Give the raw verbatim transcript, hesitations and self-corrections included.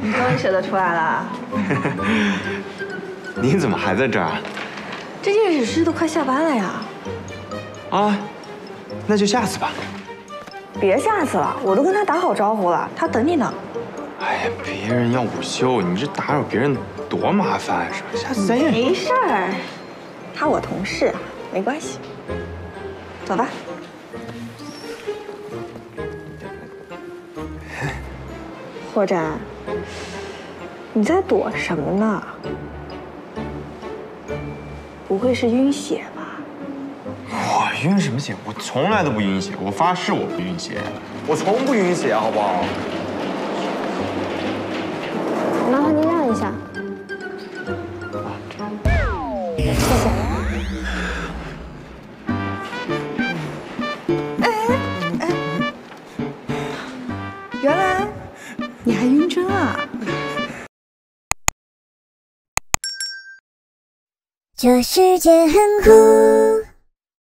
你终于舍得出来了。你怎么还在这儿？这建筑师都快下班了呀。啊，那就下次吧。别下次了，我都跟他打好招呼了，他等你呢。哎呀，别人要午休，你这打扰别人多麻烦啊！是吧？下次再见。没事儿，他我同事啊，没关系。走吧。 霍展，你在躲什么呢？不会是晕血吧？我晕什么血？我从来都不晕血，我发誓我不晕血，我从不晕血，好不好？麻烦您让一下。啊，谢谢。哎哎哎！原来。 你还晕针啊！这世界很酷。